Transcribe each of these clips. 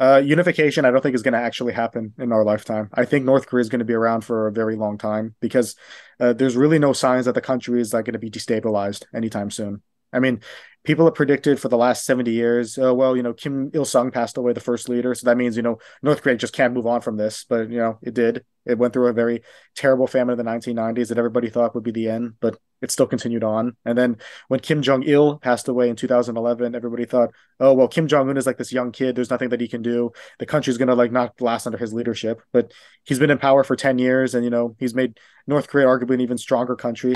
Unification, I don't think, is going to actually happen in our lifetime. I think North Korea is going to be around for a very long time because there's really no signs that the country is like going to be destabilized anytime soon. I mean, people have predicted for the last 70 years, well, you know, Kim Il-sung passed away, the first leader. So that means, you know, North Korea just can't move on from this. But, you know, it did. It went through a very terrible famine in the 1990s that everybody thought would be the end, but it still continued on. And then when Kim Jong-il passed away in 2011, everybody thought, oh, well, Kim Jong-un is like this young kid. There's nothing that he can do. The country's going to like not last under his leadership. But he's been in power for 10 years and, you know, he's made North Korea arguably an even stronger country.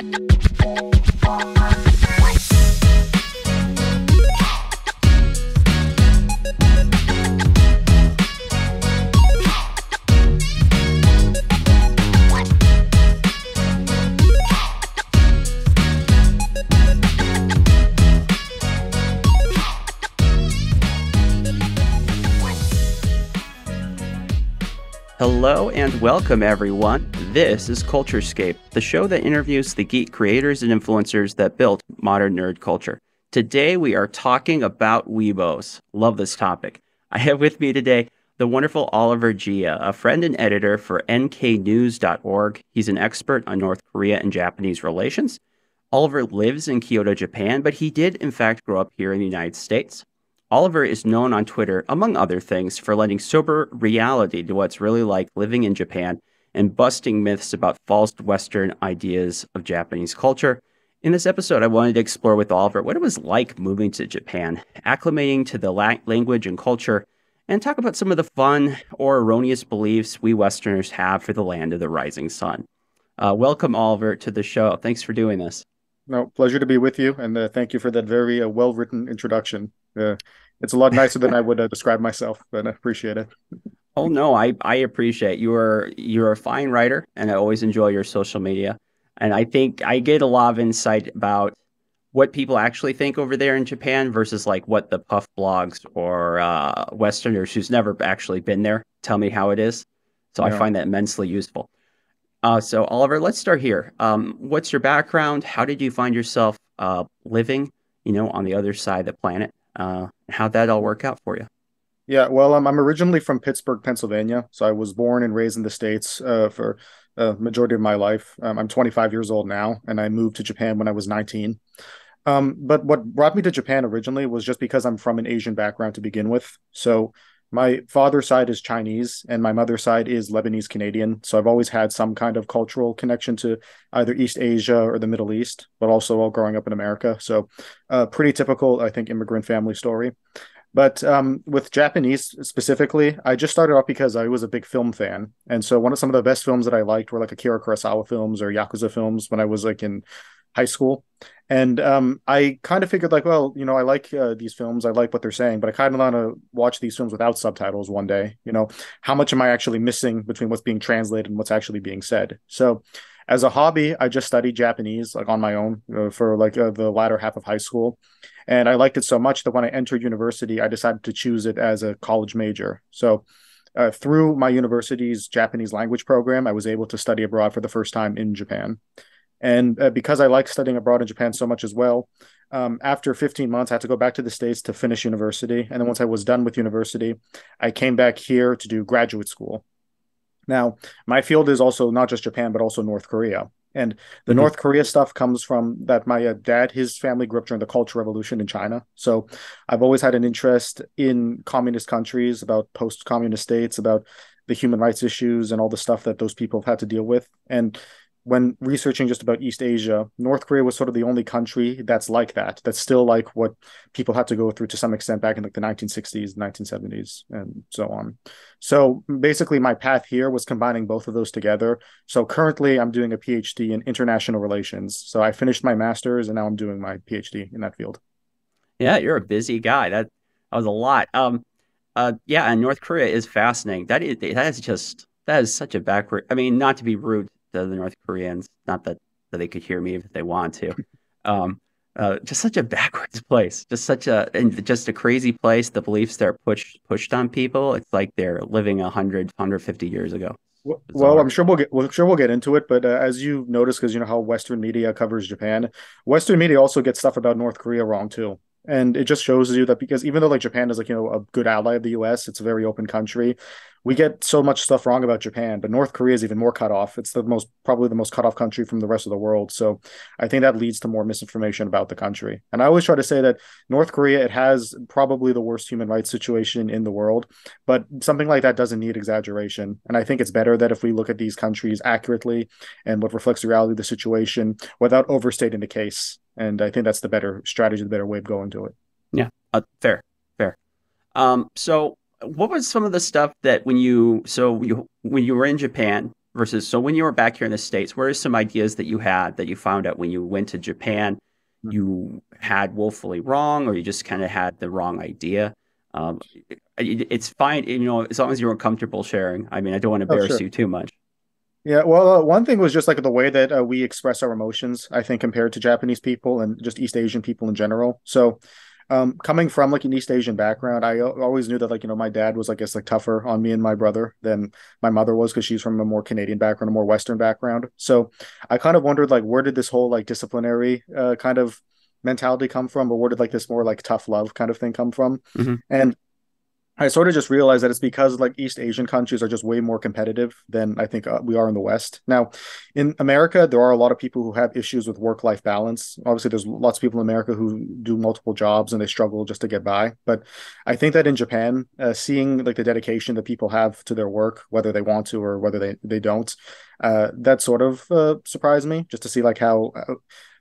Hello and welcome, everyone. This is CultureScape, the show that interviews the geek creators and influencers that built modern nerd culture. Today, we are talking about Weebos. Love this topic. I have with me today the wonderful Oliver Jia, a friend and editor for NKNews.org. He's an expert on North Korea and Japanese relations. Oliver lives in Kyoto, Japan, but he did, in fact, grow up here in the United States. Oliver is known on Twitter, among other things, for lending sober reality to what's really like living in Japan and busting myths about false Western ideas of Japanese culture. In this episode, I wanted to explore with Oliver what it was like moving to Japan, acclimating to the language and culture, and talk about some of the fun or erroneous beliefs we Westerners have for the land of the rising sun. Welcome, Oliver, to the show. Thanks for doing this. No, pleasure to be with you, and thank you for that very well-written introduction. It's a lot nicer than I would describe myself, but I appreciate it. Oh, no, I appreciate it. You're a fine writer, and I always enjoy your social media. And I think I get a lot of insight about what people actually think over there in Japan versus like what the puff blogs or Westerners who's never actually been there tell me how it is. So yeah. I find that immensely useful. So, Oliver, let's start here. What's your background? How did you find yourself living, you know, on the other side of the planet? How'd that all work out for you? Yeah, well, I'm originally from Pittsburgh, Pennsylvania. So I was born and raised in the States for the majority of my life. I'm 25 years old now, and I moved to Japan when I was 19. But what brought me to Japan originally was just because I'm from an Asian background to begin with. So my father's side is Chinese, and my mother's side is Lebanese Canadian. So I've always had some kind of cultural connection to either East Asia or the Middle East, but also all growing up in America. So pretty typical, I think, immigrant family story. But with Japanese specifically, I just started off because I was a big film fan. And so one of some of the best films that I liked were like Akira Kurosawa films or Yakuza films when I was like in high school. And I kind of figured like, well, you know, I like these films. I like what they're saying, but I kind of want to watch these films without subtitles one day. You know, how much am I actually missing between what's being translated and what's actually being said? So as a hobby, I just studied Japanese like on my own for like the latter half of high school. And I liked it so much that when I entered university, I decided to choose it as a college major. So through my university's Japanese language program, I was able to study abroad for the first time in Japan. And because I like studying abroad in Japan so much as well, after 15 months, I had to go back to the States to finish university. And then once I was done with university, I came back here to do graduate school. Now, my field is also not just Japan, but also North Korea. And the North Korea stuff comes from that my dad, his family grew up during the Cultural Revolution in China. So I've always had an interest in communist countries, about post-communist states, about the human rights issues and all the stuff that those people have had to deal with. And when researching just about East Asia, North Korea was sort of the only country that's like that. That's still like what people had to go through to some extent back in like the 1960s, 1970s, and so on. So basically my path here was combining both of those together. So currently I'm doing a PhD in international relations. So I finished my master's and now I'm doing my PhD in that field. Yeah, you're a busy guy. That was a lot. Yeah, and North Korea is fascinating. That is such a backward, I mean, not to be rude, the North Koreans, not that they could hear me if they want to, just such a backwards place, just a crazy place. The beliefs that are pushed on people, it's like they're living 100, 150 years ago. Well, I'm sure we'll get into it, but as you notice, because you know how Western media covers Japan, Western media also gets stuff about North Korea wrong too. And it just shows you that, because even though like Japan is like, you know, a good ally of the US, it's a very open country. We get so much stuff wrong about Japan, but North Korea is even more cut off. It's probably the most cut off country from the rest of the world. So I think that leads to more misinformation about the country. And I always try to say that North Korea, it has probably the worst human rights situation in the world, but something like that doesn't need exaggeration. And I think it's better that if we look at these countries accurately and what reflects the reality of the situation without overstating the case. And I think that's the better strategy, the better way of going to it. Yeah, fair. So what was some of the stuff that when you were in Japan versus so when you were back here in the States, what are some ideas that you had that you found out when you went to Japan you had woefully wrong, or you just kind of had the wrong idea? It's fine, you know, as long as you were comfortable sharing. I mean, I don't want to embarrass you too much. Yeah, well, one thing was just like the way that we express our emotions, I think, compared to Japanese people and just East Asian people in general. So coming from like an East Asian background, I always knew that, like, you know, my dad was, I guess, like tougher on me and my brother than my mother was, because she's from a more Canadian background, a more Western background. So I kind of wondered, like, where did this whole like disciplinary kind of mentality come from, or where did like this more like tough love kind of thing come from? Mm-hmm. And I sort of just realized that it's because like East Asian countries are just way more competitive than I think we are in the West. Now, in America, there are a lot of people who have issues with work-life balance. Obviously, there's lots of people in America who do multiple jobs and they struggle just to get by. But I think that in Japan, seeing like the dedication that people have to their work, whether they want to or whether they don't, that sort of surprised me, just to see like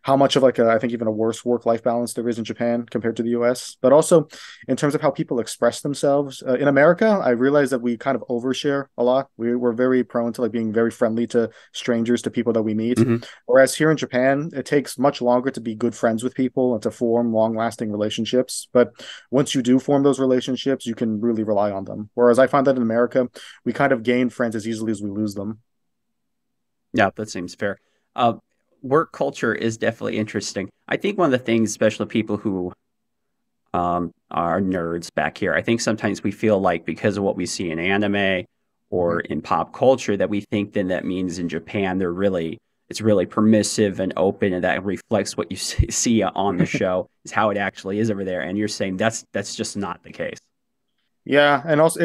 how much of like I think even a worse work-life balance there is in Japan compared to the US, but also in terms of how people express themselves. In America, I realized that we kind of overshare a lot. We're very prone to like being very friendly to strangers, to people that we meet. Mm-hmm. Whereas here in Japan, it takes much longer to be good friends with people and to form long-lasting relationships. But once you do form those relationships, you can really rely on them. Whereas I find that in America, we kind of gain friends as easily as we lose them. Yeah, that seems fair. Work culture is definitely interesting. I think one of the things, especially people who are nerds back here, I think sometimes we feel like because of what we see in anime or in pop culture that we think then that means in Japan it's really permissive and open, and that reflects what you see on the show is how it actually is over there. And you're saying that's just not the case. Yeah, and also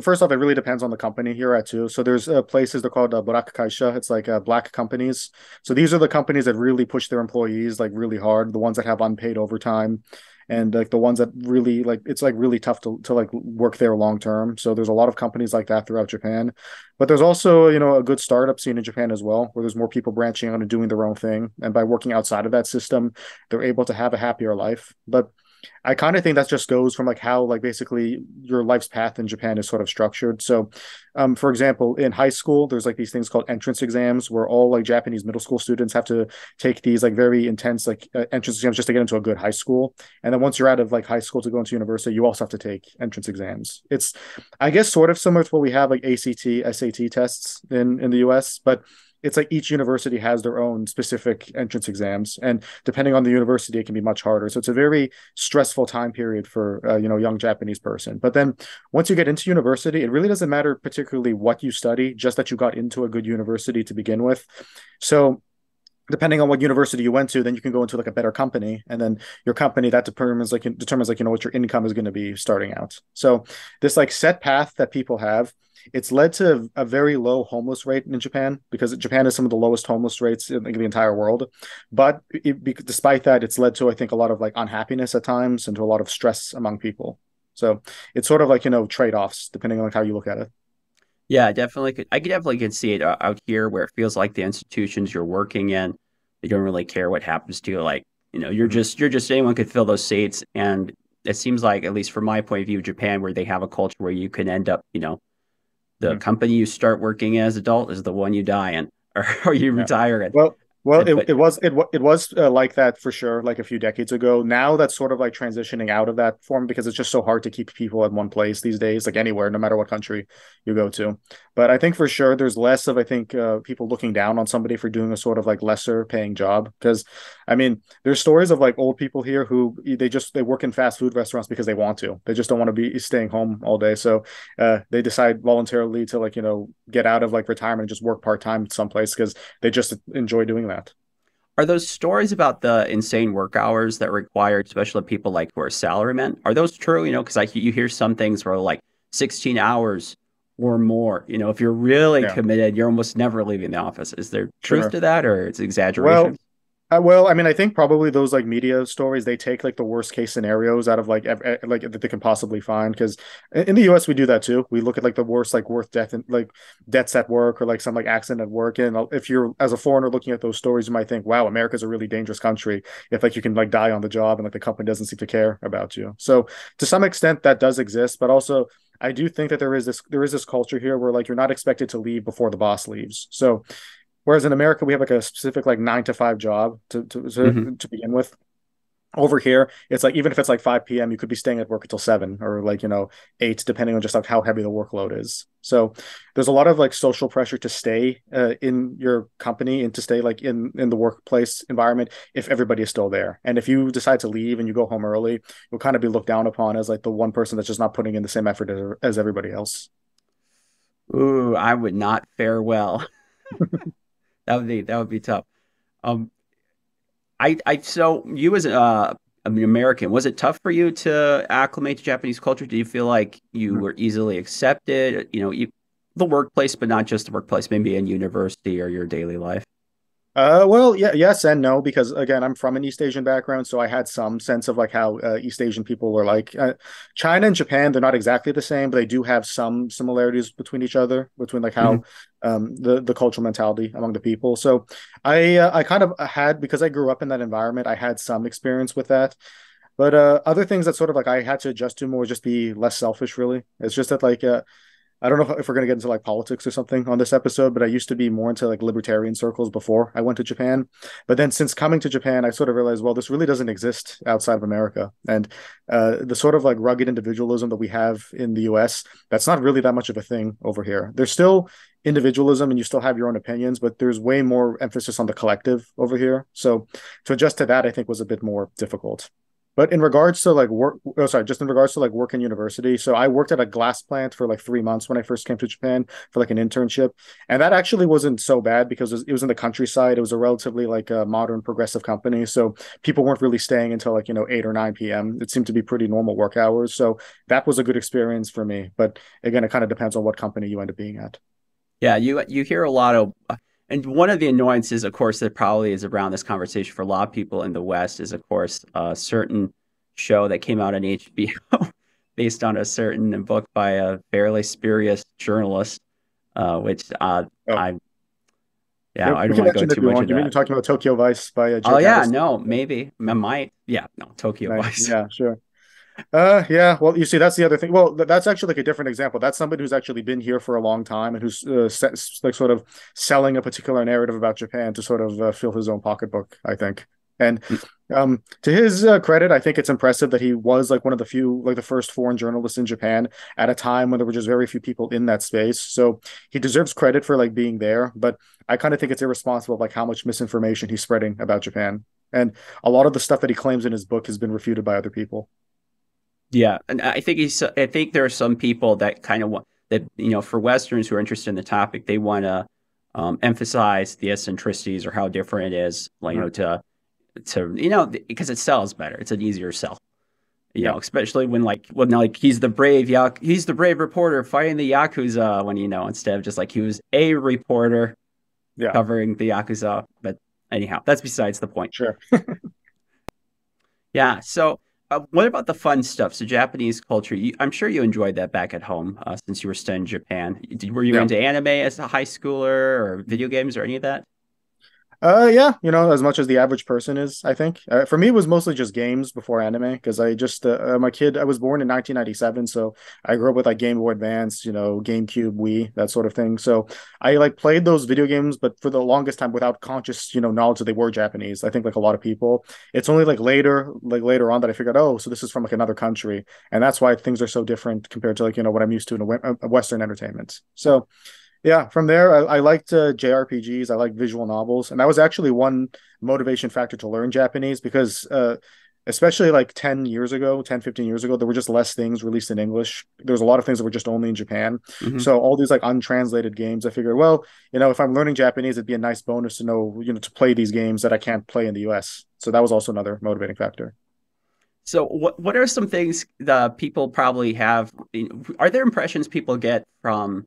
first off, it really depends on the company here at too. So there's places, they're called burakukaisha. It's like black companies. So these are the companies that really push their employees like really hard. The ones that have unpaid overtime, and like the ones that really like it's like really tough to like work there long term. So there's a lot of companies like that throughout Japan. But there's also, you know, a good startup scene in Japan as well, where there's more people branching out and doing their own thing. And by working outside of that system, they're able to have a happier life. But I kind of think that just goes from like how like basically your life's path in Japan is sort of structured. So, for example, in high school, there's like these things called entrance exams, where all like Japanese middle school students have to take these like very intense like entrance exams just to get into a good high school. And then once you're out of like high school to go into university, you also have to take entrance exams. It's, I guess, sort of similar to what we have like ACT, SAT tests in the US, but it's like each university has their own specific entrance exams, and depending on the university, it can be much harder. So it's a very stressful time period for you know, young Japanese person. But then once you get into university, it really doesn't matter particularly what you study, just that you got into a good university to begin with. So depending on what university you went to, then you can go into like a better company, and then your company that determines you know, what your income is going to be starting out. So this like set path that people have, it's led to a very low homeless rate in Japan, because Japan is some of the lowest homeless rates in the entire world. But despite that, it's led to, I think, a lot of like unhappiness at times and to a lot of stress among people. So it's sort of like, you know, trade-offs depending on like how you look at it. Yeah, I definitely could see it out here, where it feels like the institutions you're working in, they don't really care what happens to you. Like, you know, you're just anyone could fill those seats. And it seems like, at least from my point of view, Japan, where they have a culture where you can end up, you know, the company you start working as adult is the one you die in, or you retire in. Well, it was like that for sure, like a few decades ago. Now that's sort of like transitioning out of that form, because it's just so hard to keep people in one place these days, like anywhere, no matter what country you go to. But I think for sure there's less of, I think, people looking down on somebody for doing a sort of like lesser paying job. Because, I mean, there's stories of like old people here who they work in fast food restaurants because they want to. They just don't want to be staying home all day. So they decide voluntarily to, like, you know, get out of like retirement and just work part time someplace because they just enjoy doing that. Are those stories about the insane work hours that required, especially people like who are salarymen, are those true? You know, because like you hear some things where like 16 hours or more, you know, if you're really committed, you're almost never leaving the office. Is there truth to that, or it's exaggeration? Well, I mean, I think probably those like media stories, they take like the worst case scenarios out of like that they can possibly find. Because in the U.S. we do that too. We look at like the worst, like deaths at work, or like some like accident at work. And if you're as a foreigner looking at those stories, you might think, wow, America's a really dangerous country if like you can like die on the job and like the company doesn't seem to care about you. So to some extent that does exist, but also I do think that there is this culture here where like you're not expected to leave before the boss leaves. So whereas in America, we have like a specific like 9-to-5 job to begin with. Over here, it's like even if it's like 5 p.m., you could be staying at work until 7 or like, you know, 8, depending on just like how heavy the workload is. So there's a lot of like social pressure to stay in your company and to stay like in the workplace environment if everybody is still there. And if you decide to leave and you go home early, you'll kind of be looked down upon as like the one person that's just not putting in the same effort as everybody else. Ooh, I would not fare well. That would be tough. So you as an American, was it tough for you to acclimate to Japanese culture? Do you feel like you were easily accepted? You know, the workplace, but not just the workplace, maybe in university or your daily life. Well, yeah, yes and no, because again, I'm from an East Asian background, so I had some sense of like how East Asian people are like. China and Japan, they're not exactly the same, but they do have some similarities between each other, between like how the cultural mentality among the people. So I kind of had, because I grew up in that environment, I had some experience with that. But other things that sort of like I had to adjust to more, just be less selfish, really. It's just that like I don't know if we're going to get into like politics or something on this episode, but I used to be more into like libertarian circles before I went to Japan. But then since coming to Japan, I sort of realized, well, this really doesn't exist outside of America. And the sort of like rugged individualism that we have in the US, that's not really that much of a thing over here. There's still individualism and you still have your own opinions, but there's way more emphasis on the collective over here. So to adjust to that, I think was a bit more difficult. But in regards to like work and university. So I worked at a glass plant for like 3 months when I first came to Japan for like an internship. And that actually wasn't so bad because it was in the countryside. It was a relatively like a modern progressive company. So people weren't really staying until like, you know, 8 or 9 p.m. It seemed to be pretty normal work hours. So that was a good experience for me. But again, it kind of depends on what company you end up being at. Yeah, you hear a lot of... And one of the annoyances, of course, that probably is around this conversation for a lot of people in the West is, of course, a certain show that came out on HBO based on a certain book by a fairly spurious journalist, I don't want to go too much into that. You mean you're talking about Tokyo Vice by a journalist? Oh, yeah, no, maybe. I might. Yeah, no, Tokyo Vice. Yeah, sure. Yeah, well, you see, that's the other thing. Well, that's actually like a different example. That's somebody who's actually been here for a long time and who's like sort of selling a particular narrative about Japan to sort of fill his own pocketbook, I think. And to his credit, I think it's impressive that he was like one of the few, like the first foreign journalists in Japan at a time when there were just very few people in that space. So he deserves credit for like being there, but I kind of think it's irresponsible like how much misinformation he's spreading about Japan. And a lot of the stuff that he claims in his book has been refuted by other people. Yeah, and I think there are some people that kind of want that, you know, for Westerns who are interested in the topic, they want to emphasize the eccentricities or how different it is, like, you know, to you know, because it sells better. It's an easier sell, you know, especially when like he's the brave reporter fighting the Yakuza, when, you know, instead of just like he was a reporter covering the Yakuza. But anyhow, that's besides the point. Sure. Yeah. So. What about the fun stuff? So Japanese culture, I'm sure you enjoyed that back at home since you were studying in Japan. Were you into anime as a high schooler or video games or any of that? Yeah, you know, as much as the average person is, I think. For me, it was mostly just games before anime, because I just, I was born in 1997, so I grew up with like Game Boy Advance, you know, GameCube, Wii, that sort of thing. So I like played those video games, but for the longest time without conscious, you know, knowledge that they were Japanese. I think like a lot of people, it's only like later on that I figured, oh, so this is from like another country. And that's why things are so different compared to like, you know, what I'm used to in a Western entertainment. So yeah, from there, I liked JRPGs. I liked visual novels. And that was actually one motivation factor to learn Japanese because especially like 10 years ago, 10, 15 years ago, there were just less things released in English. There was a lot of things that were just only in Japan. Mm-hmm. So all these like untranslated games, I figured, well, you know, if I'm learning Japanese, it'd be a nice bonus to know, you know, to play these games that I can't play in the US. So that was also another motivating factor. So what are some things that people probably have, are there impressions people get from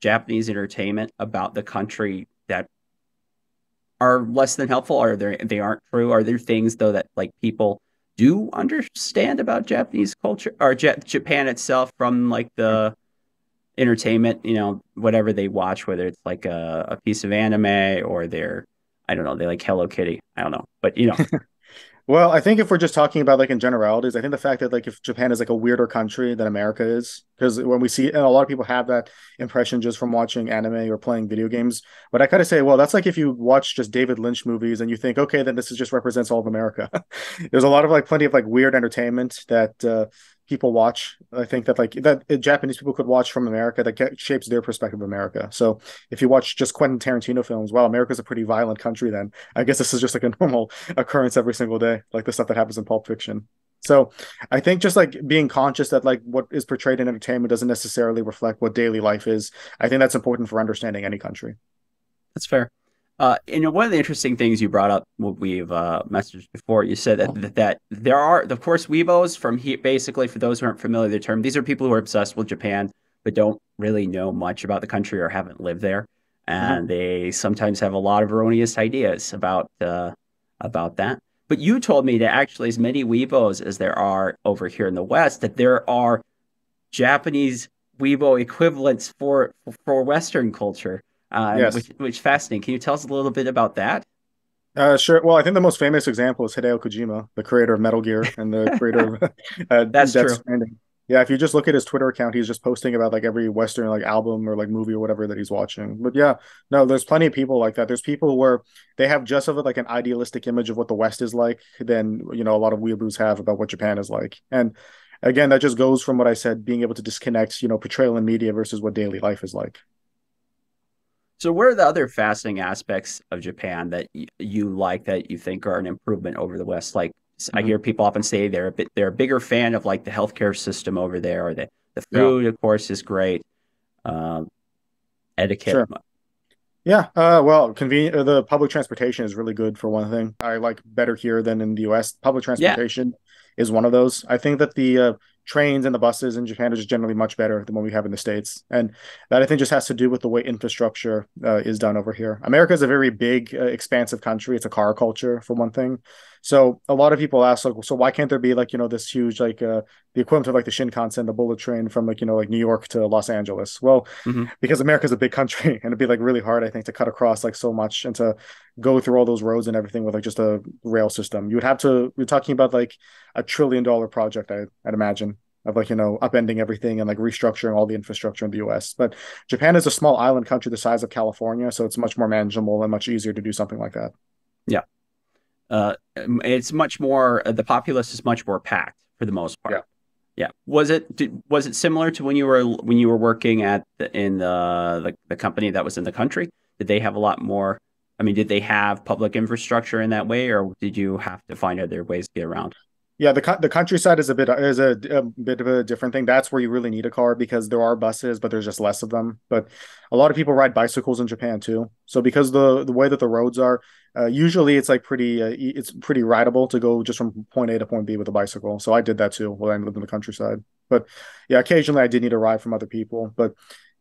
Japanese entertainment about the country that are less than helpful? Are there, they aren't true? Are there things though that like people do understand about Japanese culture or Japan itself from like the entertainment, you know, whatever they watch, whether it's like a piece of anime or they're, I don't know, they like Hello Kitty. I don't know, but you know. Well, I think if we're just talking about like in generalities, I think the fact that like if Japan is like a weirder country than America is, because when we see, and a lot of people have that impression just from watching anime or playing video games, but I kind of say, well, that's like if you watch just David Lynch movies and you think, okay, then this is just represents all of America. There's a lot of like plenty of like weird entertainment that people watch. I think that like that Japanese people could watch from America that shapes their perspective of America. So if you watch just Quentin Tarantino films, wow, America's a pretty violent country then. I guess this is just like a normal occurrence every single day, like the stuff that happens in Pulp Fiction. So I think just like being conscious that like what is portrayed in entertainment doesn't necessarily reflect what daily life is. I think that's important for understanding any country. That's fair. You know, one of the interesting things you brought up, what we've messaged before, you said that there are, of course, Weebos from here, basically, for those who aren't familiar with the term, these are people who are obsessed with Japan, but don't really know much about the country or haven't lived there. And they sometimes have a lot of erroneous ideas about that. But you told me that actually as many Weebos as there are over here in the West, that there are Japanese Weebo equivalents for Western culture. Yes. Which fascinating. Can you tell us a little bit about that? Sure. Well, I think the most famous example is Hideo Kojima, the creator of Metal Gear and the creator of That's Death Stranding. Yeah, if you just look at his Twitter account, he's just posting about like every Western like album or like movie or whatever that he's watching. But yeah, no, there's plenty of people like that. There's people where they have just of like an idealistic image of what the West is like than, you know, a lot of weeaboos have about what Japan is like. And again, that just goes from what I said, being able to disconnect, you know, portrayal in media versus what daily life is like. So what are the other fascinating aspects of Japan that you like, that you think are an improvement over the West? Like I hear people often say they're a bigger fan of like the healthcare system over there, or the food, of course, is great. Etiquette. Sure. Yeah. Well, convenient. The public transportation is really good for one thing. I like better here than in the U.S. Public transportation is one of those. I think that the trains and the buses in Japan are just generally much better than what we have in the States. And that I think just has to do with the way infrastructure is done over here. America is a very big, expansive country. It's a car culture for one thing. So a lot of people ask, like, so why can't there be like, you know, this huge, like the equivalent of like the Shinkansen, the bullet train from like, you know, like New York to Los Angeles? Well, because America is a big country and it'd be like really hard, I think, to cut across like so much and to go through all those roads and everything with like just a rail system. You would have to, we're talking about like $1 trillion project, I'd imagine, of like, you know, upending everything and like restructuring all the infrastructure in the US. But Japan is a small island country the size of California. So it's much more manageable and much easier to do something like that. Yeah. It's much more, the populace is much more packed for the most part. Yeah. Was it similar to when you were working at the company that was in the country? Did they have a lot more, I mean, did they have public infrastructure in that way, or did you have to find other ways to get around? Yeah, the countryside is a bit of a different thing. That's where you really need a car, because there are buses, but there's just less of them. But a lot of people ride bicycles in Japan too. So because the way that the roads are, usually it's like pretty rideable to go just from point A to point B with a bicycle. So I did that too while I lived in the countryside. But yeah, occasionally I did need a ride from other people. But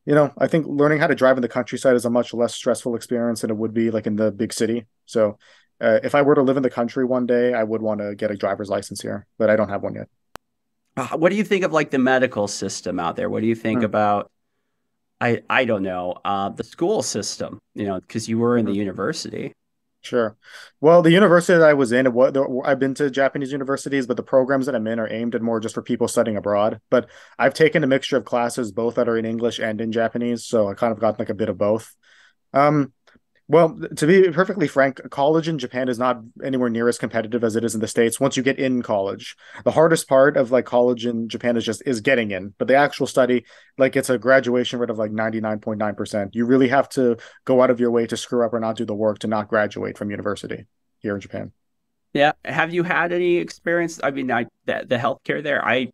you know, I think learning how to drive in the countryside is a much less stressful experience than it would be like in the big city. So if I were to live in the country one day, I would want to get a driver's license here, but I don't have one yet. What do you think of like the medical system out there? What do you think about, I don't know, the school system, you know, because you were in the university. Sure. Well, the university that I was in, I've been to Japanese universities, but the programs that I'm in are aimed at more just for people studying abroad. But I've taken a mixture of classes, both that are in English and in Japanese. So I kind of got like a bit of both. Well, to be perfectly frank, college in Japan is not anywhere near as competitive as it is in the States. Once you get in college, the hardest part of like college in Japan is getting in. But the actual study, like it's a graduation rate of like 99.9%. You really have to go out of your way to screw up or not do the work to not graduate from university here in Japan. Yeah. Have you had any experience? I mean, the healthcare there, I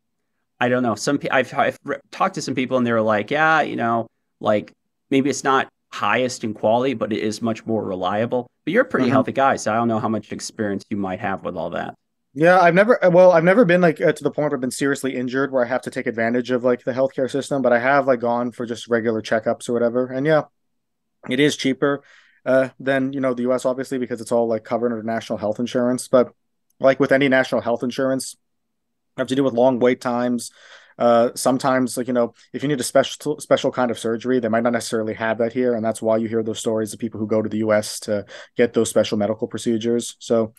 don't know. I've talked to some people and they were like, yeah, you know, like maybe it's not highest in quality, but it is much more reliable. But you're a pretty healthy guy, so I don't know how much experience you might have with all that. Yeah, I've never been like to the point where I've been seriously injured where I have to take advantage of like the healthcare system, but I have like gone for just regular checkups or whatever. And yeah, it is cheaper than, you know, the US, obviously, because it's all like covered under national health insurance. But like with any national health insurance, I have to deal with long wait times. Sometimes, like, you know, if you need a special kind of surgery, they might not necessarily have that here. And that's why you hear those stories of people who go to the US to get those special medical procedures. So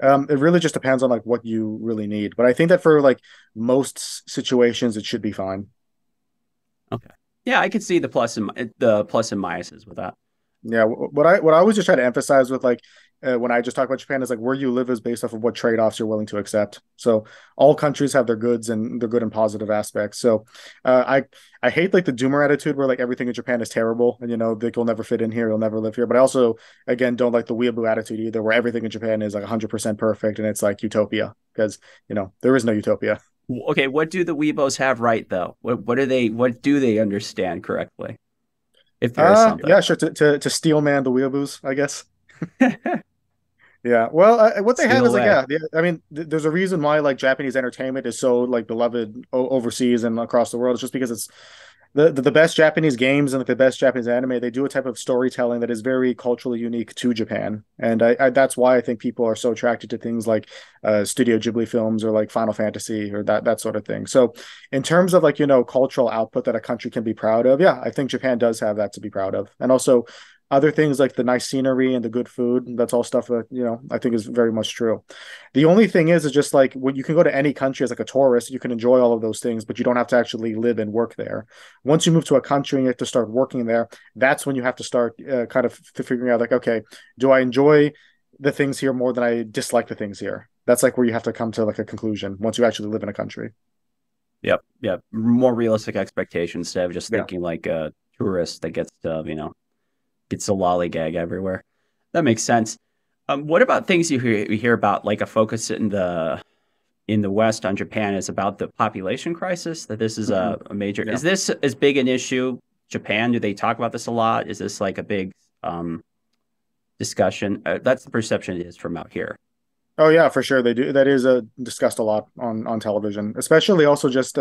it really just depends on like what you really need. But I think that for like most situations, it should be fine. Okay. Yeah, I could see the plus and minuses with that. Yeah, what I always just try to emphasize with like when I just talk about Japan is like where you live is based off of what trade-offs you're willing to accept. So all countries have their goods and their good and positive aspects. So I hate like the doomer attitude where like everything in Japan is terrible and you know like you'll never fit in here, you'll never live here. But I also again don't like the weeaboo attitude either where everything in Japan is like 100% perfect and it's like utopia because you know there is no utopia. Okay, what do the Weebos have right though? What do they understand correctly? If there is something. Yeah, sure. To steel man the weeaboos, I guess. Yeah. Well, what they have is like, yeah. I mean, there's a reason why like Japanese entertainment is so like beloved overseas and across the world. It's just because it's the best Japanese games and like the best Japanese anime. They do a type of storytelling that is very culturally unique to Japan, and that's why I think people are so attracted to things like Studio Ghibli films or like Final Fantasy or that sort of thing. So, in terms of like you know cultural output that a country can be proud of, yeah, I think Japan does have that to be proud of, and also other things like the nice scenery and the good food. That's all stuff that, you know, I think is very much true. The only thing is just like when you can go to any country as like a tourist, you can enjoy all of those things, but you don't have to actually live and work there. Once you move to a country and you have to start working there, that's when you have to start kind of figuring out like, okay, do I enjoy the things here more than I dislike the things here? That's like where you have to come to like a conclusion once you actually live in a country. Yep. Yeah. More realistic expectations instead of just thinking like a tourist that gets to, you know, it's a lollygag everywhere. That makes sense. What about things you hear about, like a focus in the West on Japan is about the population crisis, that this is a major... Yeah. Is this as big an issue? Japan, do they talk about this a lot? Is this like a big discussion? That's the perception it is from out here. Oh, yeah, for sure. They do. That is discussed a lot on television, especially also just...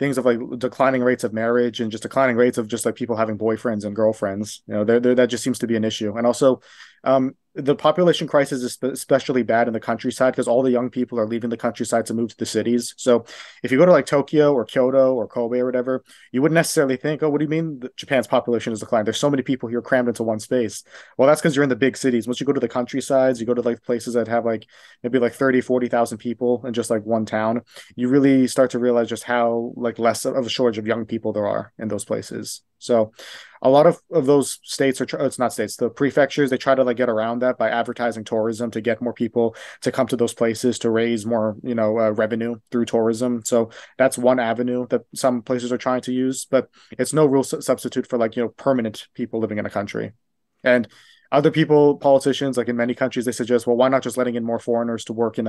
things of like declining rates of marriage and just declining rates of just like people having boyfriends and girlfriends, you know, that just seems to be an issue. And also the population crisis is especially bad in the countryside because all the young people are leaving the countryside to move to the cities. So if you go to like Tokyo or Kyoto or Kobe or whatever, you wouldn't necessarily think, oh, what do you mean Japan's population has declined? There's so many people here crammed into one space. Well, that's because you're in the big cities. Once you go to the countrysides, you go to like places that have like maybe like 30, 40,000 people in just like one town, you really start to realize just how like less of a shortage of young people there are in those places. So a lot of those states are, it's not states, the prefectures, they try to like get around that by advertising tourism to get more people to come to those places to raise more, you know, revenue through tourism. So that's one avenue that some places are trying to use, but it's no real substitute for like, you know, permanent people living in a country. And other people, politicians, like in many countries, they suggest, well, why not just letting in more foreigners to work in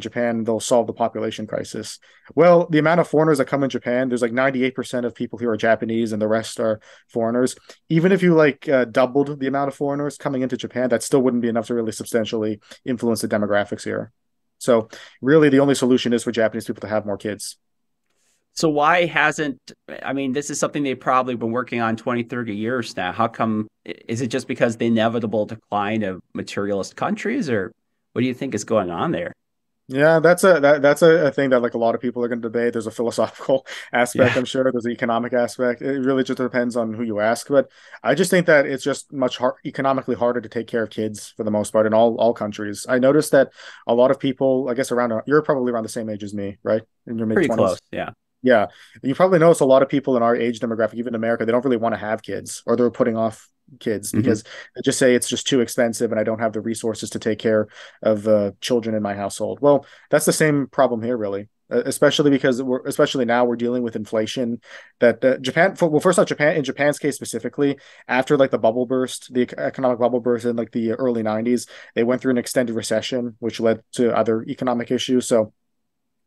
Japan? They'll solve the population crisis. Well, the amount of foreigners that come in Japan, there's like 98% of people here are Japanese and the rest are foreigners. Even if you like doubled the amount of foreigners coming into Japan, that still wouldn't be enough to really substantially influence the demographics here. So really the only solution is for Japanese people to have more kids. So why hasn't, I mean, this is something they've probably been working on 20, 30 years now. How come, is it just because the inevitable decline of materialist countries, or what do you think is going on there? Yeah, that's a thing that like a lot of people are going to debate. There's a philosophical aspect, yeah. I'm sure. There's an economic aspect. It really just depends on who you ask. But I just think that it's just much economically harder to take care of kids for the most part in all countries. I noticed that a lot of people, I guess you're probably around the same age as me, right? In your mid-20s. Pretty close, yeah. Yeah. You probably notice a lot of people in our age demographic, even in America, they don't really want to have kids, or they're putting off kids because they just say it's just too expensive and I don't have the resources to take care of children in my household. Well, that's the same problem here, really. especially because especially now we're dealing with inflation that Japan, well, first off, in Japan's case specifically, after like the bubble burst, the economic bubble burst in like the early 90s, they went through an extended recession, which led to other economic issues. So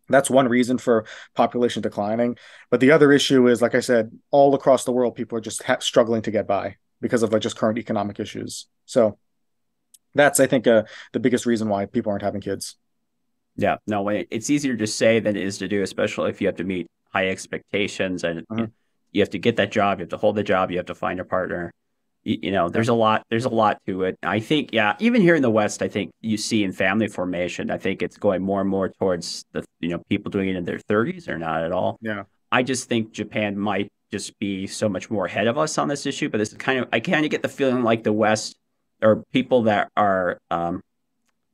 that's one reason for population declining. But the other issue is, like I said, all across the world, people are just struggling to get by because of like just current economic issues. So that's, I think, the biggest reason why people aren't having kids. Yeah, no, it's easier to say than it is to do, especially if you have to meet high expectations and you have to get that job, you have to hold the job, you have to find a partner. You know, there's a lot to it. I think, yeah, even here in the West, I think you see in family formation, I think it's going more and more towards the, you know, people doing it in their 30s or not at all. Yeah, I just think Japan might just be so much more ahead of us on this issue. But this is kind of, I kind of get the feeling like the West or people that are,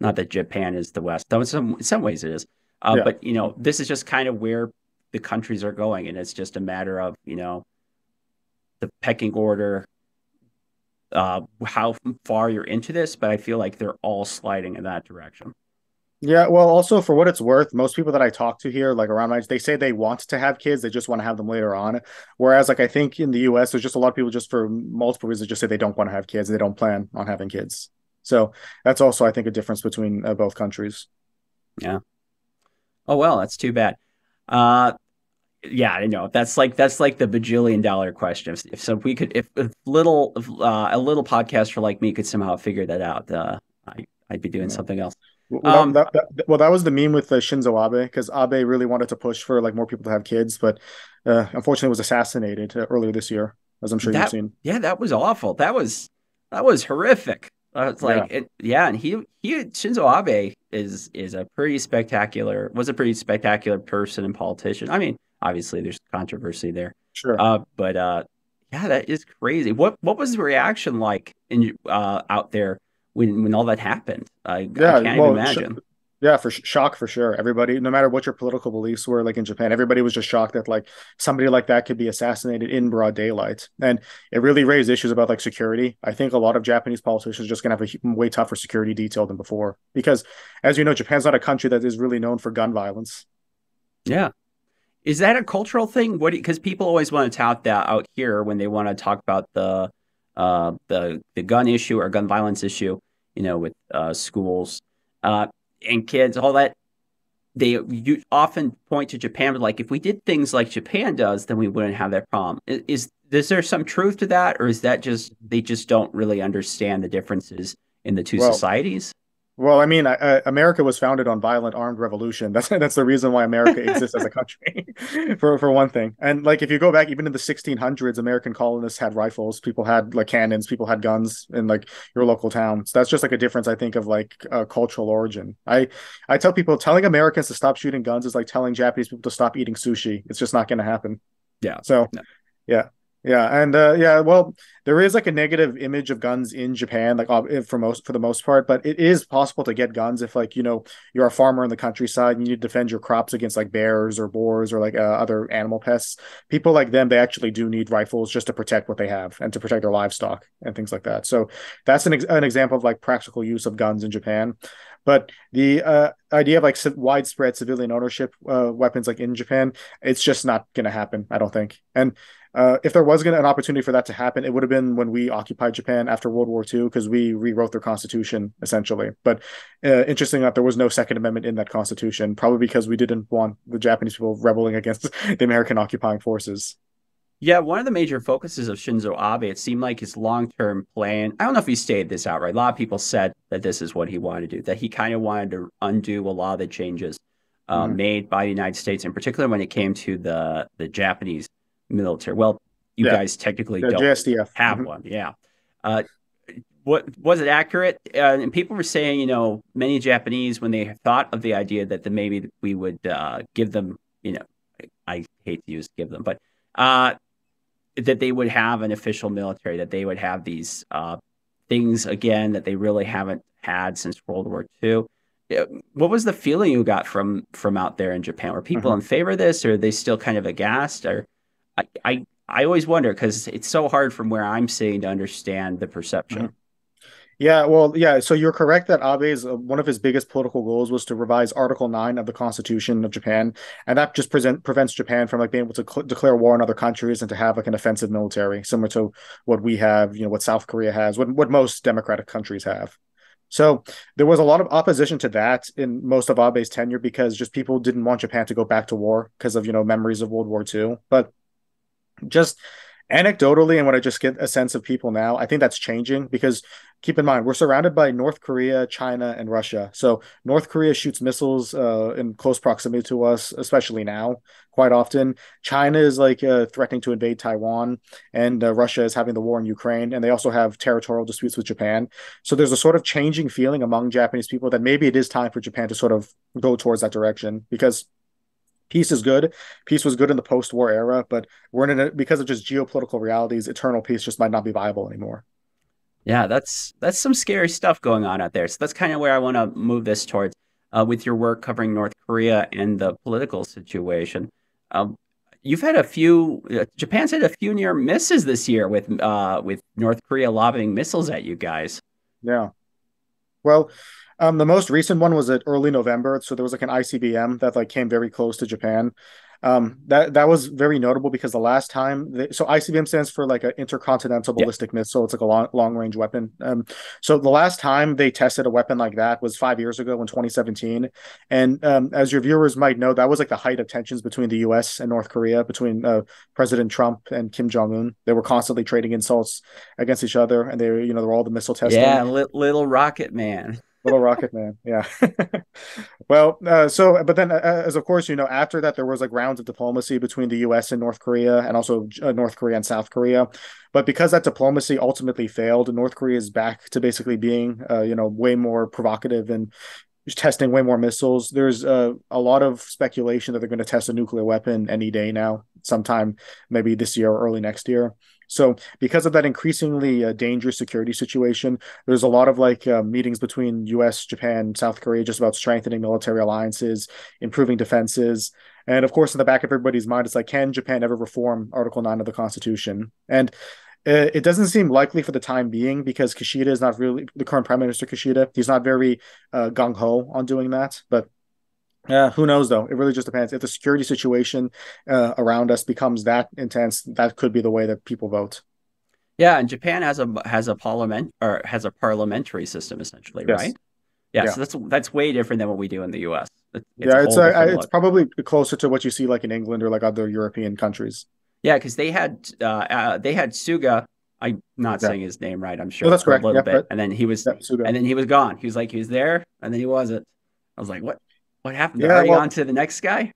not that Japan is the West, though in some ways it is. Yeah. But, you know, this is just kind of where the countries are going. And it's just a matter of, you know, the pecking order, how far you're into this. But I feel like they're all sliding in that direction. Yeah, well, also for what it's worth, most people that I talk to here, like around my age, they say they want to have kids, they just want to have them later on. Whereas, like, I think in the US, there's just a lot of people just for multiple reasons just say they don't want to have kids, they don't plan on having kids. So that's also, I think, a difference between both countries. Yeah. Oh, well, that's too bad. Yeah, I know. That's like the bajillion-dollar question. If a little podcaster like me could somehow figure that out, I'd be doing something else. Well, that was the meme with Shinzo Abe, because Abe really wanted to push for like more people to have kids, but unfortunately was assassinated earlier this year, as I'm sure you've seen. Yeah, that was awful. That was horrific. It's like, yeah. Shinzo Abe was a pretty spectacular person and politician. I mean, obviously there's controversy there. Sure. But yeah, that is crazy. What was the reaction like in out there when all that happened? I can't even imagine. Yeah, shock for sure. Everybody, no matter what your political beliefs were, like in Japan, everybody was just shocked that like somebody like that could be assassinated in broad daylight. And it really raised issues about like security. I think a lot of Japanese politicians are just going to have a way tougher security detail than before. Because as you know, Japan's not a country that is really known for gun violence. Yeah. Is that a cultural thing? Because people always want to tout that out here when they want to talk about the gun issue or gun violence issue, you know, with schools. And kids, all that, you often point to Japan, but like, if we did things like Japan does, then we wouldn't have that problem. Is there some truth to that, or is that just they just don't really understand the differences in the two societies? Well, I mean, America was founded on violent armed revolution. That's the reason why America exists as a country, for one thing. And like, if you go back even in the 1600s, American colonists had rifles. People had like cannons. People had guns in like your local town. So that's just like a difference, I think, of like cultural origin. I tell people, telling Americans to stop shooting guns is like telling Japanese people to stop eating sushi. It's just not going to happen. Yeah. So, no. Yeah. Yeah, and well, there is like a negative image of guns in Japan, like for the most part, but it is possible to get guns if, like, you know, you're a farmer in the countryside and you need to defend your crops against like bears or boars or like other animal pests. People like them, they actually do need rifles just to protect what they have and to protect their livestock and things like that. So that's an example of like practical use of guns in Japan. But the idea of like widespread civilian ownership weapons like in Japan, it's just not going to happen, I don't think. And if there was an opportunity for that to happen, it would have been when we occupied Japan after World War II, because we rewrote their constitution, essentially. But interesting that there was no Second Amendment in that constitution, probably because we didn't want the Japanese people rebelling against the American occupying forces. Yeah, one of the major focuses of Shinzo Abe, it seemed like his long-term plan, I don't know if he stated this outright. A lot of people said that this is what he wanted to do, that he kind of wanted to undo a lot of the changes made by the United States, in particular when it came to the Japanese military. Well, you guys technically don't JSDF. Have one, yeah. What was it accurate? And people were saying, you know, many Japanese, when they thought of the idea that maybe we would give them, you know, I hate to use give them, but that they would have an official military, that they would have these things again that they really haven't had since World War II. What was the feeling you got from out there in Japan? Were people in favor of this, or are they still kind of aghast? Or I always wonder, because it's so hard from where I'm sitting to understand the perception. So you're correct that Abe's one of his biggest political goals was to revise Article 9 of the Constitution of Japan, and that just prevents Japan from being able to declare war on other countries and to have an offensive military, similar to what we have, what South Korea has, what most democratic countries have. So there was a lot of opposition to that in most of Abe's tenure because just people didn't want Japan to go back to war because of memories of World War II, but just anecdotally, and what I just get a sense of people now, I think that's changing because keep in mind, we're surrounded by North Korea, China, and Russia. So North Korea shoots missiles in close proximity to us, especially now, quite often. China is threatening to invade Taiwan, and Russia is having the war in Ukraine, and they also have territorial disputes with Japan. So there's a sort of changing feeling among Japanese people that maybe it is time for Japan to sort of go towards that direction because peace is good. Peace was good in the post-war era, but we're in a, because of just geopolitical realities, eternal peace just might not be viable anymore. Yeah, that's some scary stuff going on out there. So that's kind of where I want to move this towards with your work covering North Korea and the political situation. You've had a few, Japan's had a few near misses this year with North Korea lobbing missiles at you guys. Yeah. Well, the most recent one was at early November. So there was an ICBM that came very close to Japan. That was very notable because the last time, so ICBM stands for an intercontinental ballistic missile. It's a long range weapon. So the last time they tested a weapon like that was 5 years ago in 2017. And as your viewers might know, that was the height of tensions between the U.S. and North Korea, between President Trump and Kim Jong-un. They were constantly trading insults against each other, and they were all the missile testing. Yeah, little rocket man. Little rocket man, yeah. Well, but then, as of course, after that, there was rounds of diplomacy between the U.S. and North Korea, and also North Korea and South Korea. But because that diplomacy ultimately failed, North Korea is back to basically being, way more provocative and testing way more missiles. There's a lot of speculation that they're going to test a nuclear weapon any day now, sometime maybe this year or early next year. So because of that increasingly dangerous security situation, there's a lot of meetings between U.S., Japan, South Korea, just about strengthening military alliances, improving defenses. And of course, in the back of everybody's mind, it's can Japan ever reform Article 9 of the Constitution? And it doesn't seem likely for the time being because Kishida is not really, the current Prime Minister Kishida, he's not very gung-ho on doing that, but who knows, though? It really just depends. If the security situation around us becomes that intense, that could be the way that people vote. Yeah, and Japan has a parliamentary system essentially, yes. Right? Yeah, yeah, so that's way different than what we do in the U.S. It's probably closer to what you see in England or other European countries. Yeah, because they had Suga. I'm not saying his name right. I'm sure. No, that's correct. A little bit, right. And then he was, and then he was gone. He was he was there, and then he wasn't. I was like, what? What happened? Yeah, on to the next guy?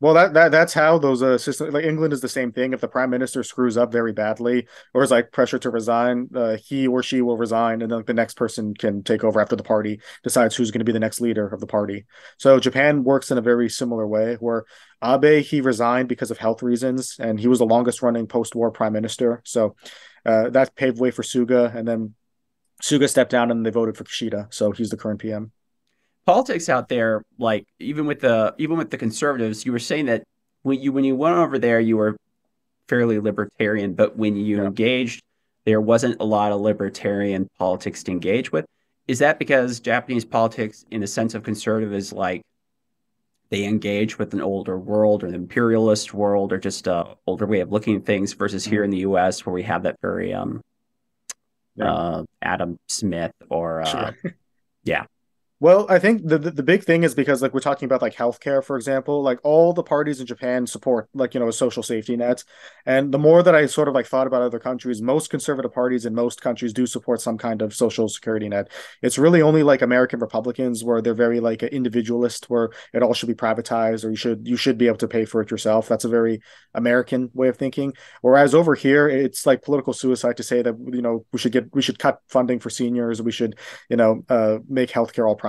Well, that's how those systems, England is the same thing. If the prime minister screws up very badly or is pressure to resign, he or she will resign, and then the next person can take over after the party decides who's going to be the next leader of the party. So Japan works in a very similar way where Abe, he resigned because of health reasons, and he was the longest running post-war prime minister. So that paved way for Suga, and then Suga stepped down and they voted for Kishida. So he's the current PM. Politics out there, even with the conservatives, you were saying that when you went over there, you were fairly libertarian, but when you engaged, there wasn't a lot of libertarian politics to engage with. Is that because Japanese politics, in a sense of conservative, is they engage with an older world or the imperialist world or just an older way of looking at things versus here in the U.S. where we have that very Adam Smith or yeah. Well, I think the big thing is because we're talking about healthcare, for example, all the parties in Japan support a social safety net. And the more that I sort of thought about other countries, most conservative parties in most countries do support some kind of social security net. It's really only American Republicans where they're very individualist, where it all should be privatized or you should be able to pay for it yourself. That's a very American way of thinking. Whereas over here, it's political suicide to say that we should cut funding for seniors, we should make healthcare all privatized.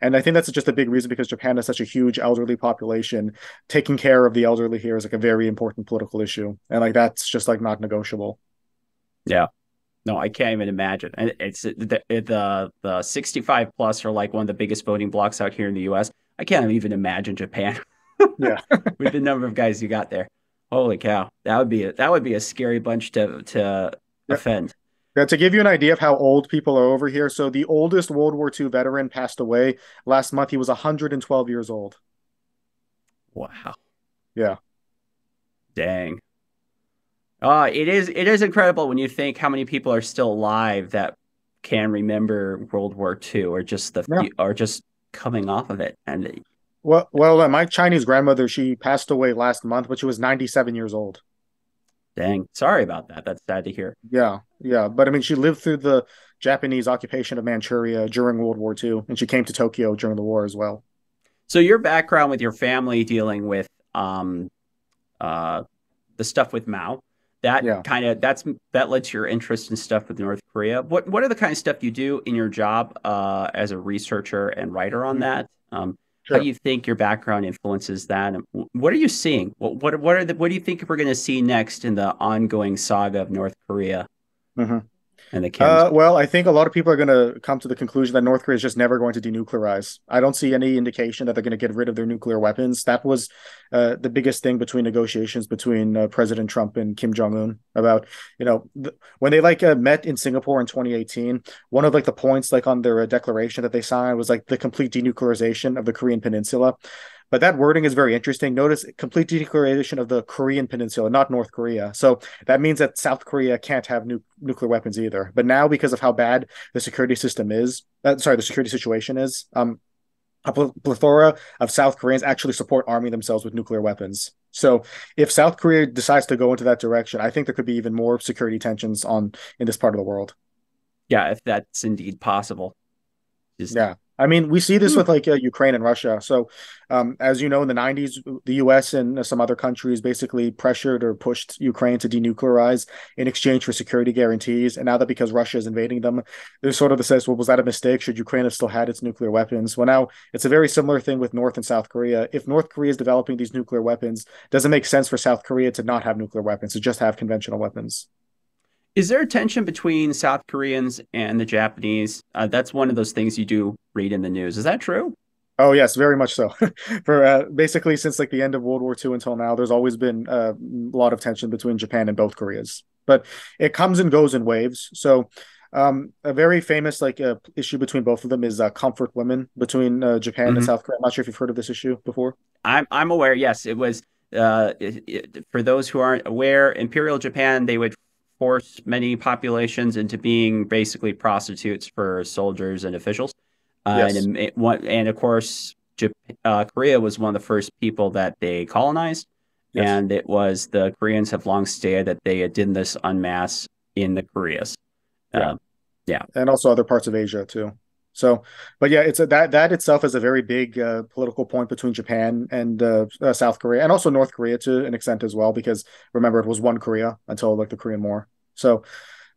And I think that's just a big reason because Japan has such a huge elderly population. Taking care of the elderly here is a very important political issue, and that's just not negotiable. Yeah, no, I can't even imagine. And it's the 65 plus are one of the biggest voting blocks out here in the U.S. I can't even imagine Japan. Yeah, with the number of guys you got there, holy cow, that would be a scary bunch to offend. Yeah, to give you an idea of how old people are over here, so the oldest World War II veteran passed away last month. He was 112 years old. Wow. Yeah. Dang. It is incredible when you think how many people are still alive that can remember World War II or just the are just coming off of it. And well, my Chinese grandmother, she passed away last month, but she was 97 years old. Dang, sorry about that. That's sad to hear. Yeah, but I mean, she lived through the Japanese occupation of Manchuria during World War II, and she came to Tokyo during the war as well. So your background with your family dealing with the stuff with Mao. That led to your interest in stuff with North Korea. What are the kind of stuff you do in your job as a researcher and writer on that? Sure. How do you think your background influences that? And what are you seeing? What do you think we're going to see next in the ongoing saga of North Korea and the Kims? Well, I think a lot of people are going to come to the conclusion that North Korea is just never going to denuclearize. I don't see any indication that they're going to get rid of their nuclear weapons. That was the biggest thing between negotiations between President Trump and Kim Jong-un about, when they met in Singapore in 2018, one of the points on their declaration that they signed was the complete denuclearization of the Korean Peninsula. But that wording is very interesting. Notice complete denuclearization of the Korean Peninsula, not North Korea. So that means that South Korea can't have nuclear weapons either. But now, because of how bad the security system is, the security situation is, a plethora of South Koreans actually support arming themselves with nuclear weapons. So if South Korea decides to go into that direction, I think there could be even more security tensions in this part of the world. Yeah, if that's indeed possible. Yeah. I mean, we see this with Ukraine and Russia. So, as you know, in the 90s, the U.S. and some other countries basically pressured or pushed Ukraine to denuclearize in exchange for security guarantees. And now that because Russia is invading them, there's sort of the sense, well, was that a mistake? Should Ukraine have still had its nuclear weapons? Well, now it's a very similar thing with North and South Korea. If North Korea is developing these nuclear weapons, doesn't make sense for South Korea to not have nuclear weapons, to just have conventional weapons. Is there a tension between South Koreans and the Japanese? That's one of those things you do read in the news. Is that true? Oh, yes, very much so. For basically since the end of World War II until now, there's always been a lot of tension between Japan and both Koreas. But it comes and goes in waves. So a very famous issue between both of them is comfort women between Japan and South Korea. I'm not sure if you've heard of this issue before. I'm aware. Yes, it was for those who aren't aware, Imperial Japan, they would force many populations into being basically prostitutes for soldiers and officials. Yes. And of course, Korea was one of the first people that they colonized. Yes. And it was the Koreans have long stated that they did this en masse in the Koreas. Yeah. And also other parts of Asia, too. So, but yeah, it's that itself is a very big political point between Japan and South Korea, and also North Korea to an extent as well, because remember, it was one Korea until the Korean War. So,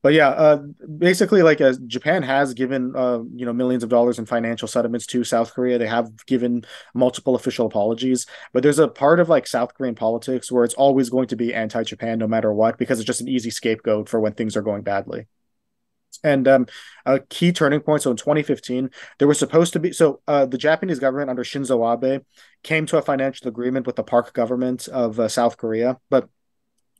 but yeah, basically, Japan has given millions of dollars in financial settlements to South Korea. They have given multiple official apologies, but there's a part of South Korean politics where it's always going to be anti-Japan no matter what, because it's just an easy scapegoat for when things are going badly. And a key turning point, so in 2015, there was supposed to be, the Japanese government under Shinzo Abe came to a financial agreement with the Park government of South Korea. But